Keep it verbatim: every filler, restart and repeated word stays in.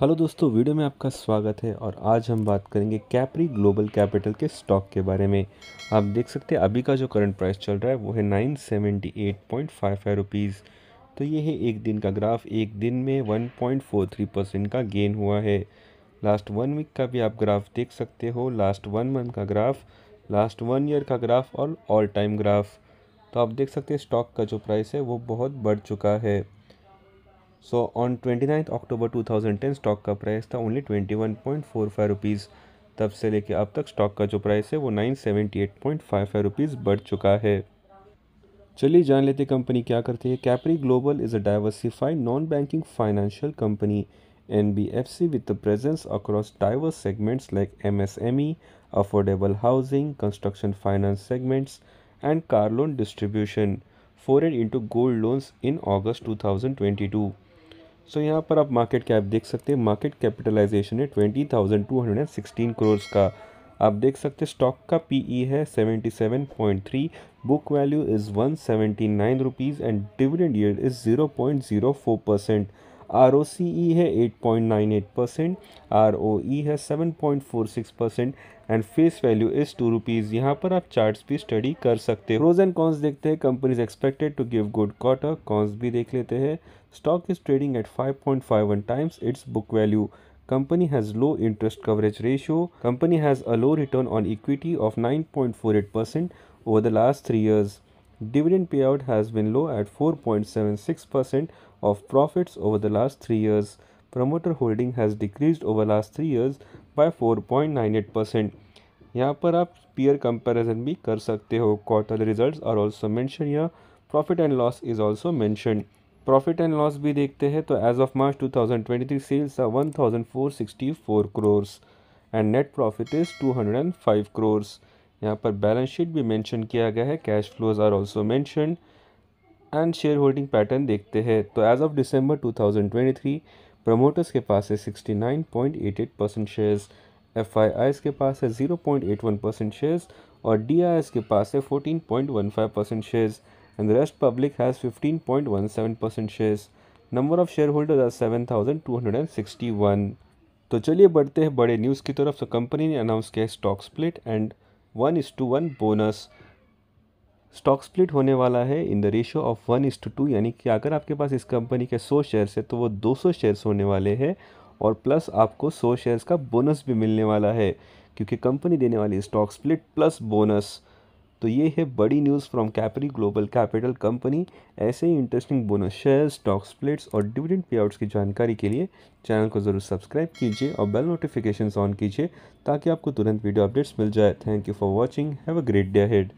Hello दोस्तों, video में आपका स्वागत है और आज हम बात करेंगे कैप्री ग्लोबल कैपिटल के स्टॉक के बारे में। आप देख सकते हैं अभी का जो करंट प्राइस चल रहा है वो है nine seventy eight point five five rupees. तो ये है एक दिन का ग्राफ, एक दिन में one point four three percent का गेन हुआ है। लास्ट वन वीक का भी आप ग्राफ देख सकते हो, लास्ट वन मंथ का ग्राफ, लास्ट वन ईयर का ग्राफ और ऑल टाइम ग्राफ। तो आप देख सकते हैं स्टॉक का जो प्राइस है वो बहुत बढ़ चुका है। So on twenty ninth October two thousand ten stock का प्राइस था only twenty one point four five rupees. तब से लेके अब तक स्टॉक का जो प्राइस है वो nine seventy eight point five five rupees बढ़ चुका है। चलिए जान लेते कंपनी क्या करती है। Capri global is a diversified non banking financial company N B F C with the presence across diverse segments like M S M E, affordable housing, construction finance segments, and car loan distribution, forayed into gold loans in August twenty twenty-two। So यहाँ पर आप market cap देख सकते हैं, market capitalization है twenty thousand two hundred sixteen crores का। आप देख सकते हैं stock का P E है seventy-seven point three, book value is one seventy-nine rupees and dividend yield is zero point zero four percent। R O C E है eight point nine eight percent, R O E है seven point four six percent and face value is two rupees. यहाँ पर आप charts भी study कर सकते हो। Pros and cons देखते हैं। Companies expected to give good quarter, cons भी देख लेते हैं। Stock is trading at five point five one times its book value. Company has low interest coverage ratio. Company has a low return on equity of nine point four eight percent over the last three years. Dividend payout has been low at four point seven six percent of profits over the last three years. Promoter holding has decreased over last three years by four point nine eight percent. यहाँ पर आप peer comparison भी कर सकते हो। Quarterly results are also mentioned here. Profit and loss is also mentioned. Profit and loss भी देखते हैं तो as of March twenty twenty-three sales are one thousand four hundred sixty-four crores and net profit is two hundred five crores. यहाँ पर balance sheet भी mention किया गया है, cash flows are also mention and share holding pattern देखते हैं तो as of December two thousand twenty three promoters के पास है sixty-nine point eight eight percent shares, F I Is के पास है zero point eight one percent shares और D I Is के पास है fourteen point one five percent shares and the rest public has fifteen point one seven percent shares. Number of share holders are seven thousand two hundred sixty-one। तो चलिए बढ़ते हैं बड़े news की तरफ। तो कंपनी ने अनाउंस किया है stock split and one is to one bonus. Stock split होने वाला है in the ratio of one is to two, यानी कि अगर आपके पास इस कंपनी के सौ शेयर्स है तो वो दो सौ शेयर्स होने वाले हैं और प्लस आपको सौ शेयर्स का बोनस भी मिलने वाला है क्योंकि कंपनी देने वाली स्टॉक स्प्लिट प्लस बोनस। तो ये है बड़ी news from Capri global capital company. ऐसे ही interesting bonus shares, stock splits और डिविडेंड पेआउट्स की जानकारी के लिए चैनल को ज़रूर सब्सक्राइब कीजिए और बेल नोटिफिकेशंस ऑन कीजिए ताकि आपको तुरंत वीडियो अपडेट्स मिल जाए। Thank you for watching. Have a great day ahead.